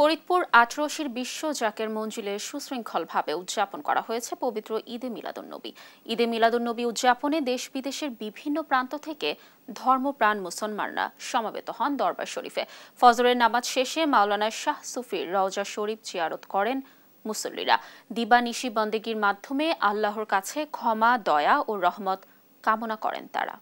ফরিদপুর ১৮০০-র বিশ্ব জাকের মঞ্জিলে সুশৃঙ্খলভাবে উদযাপন করা হয়েছে পবিত্র ঈদে মিলাদুন্নবী। ঈদে মিলাদুন্নবী উদযাপনে দেশ বিদেশের বিভিন্ন প্রান্ত থেকে ধর্মপ্রাণ মুসলমানরা সমবেত হন দরবার শরীফে। ফজরের নামাজ শেষে মাওলানা শাহ সুফির রওজা শরীফ জিয়ারত করেন মুসল্লিরা। দিবানিশি বন্দেগীর মাধ্যমে আল্লাহর কাছে ক্ষমা, দয়া ও রহমত কামনা করেন তারা।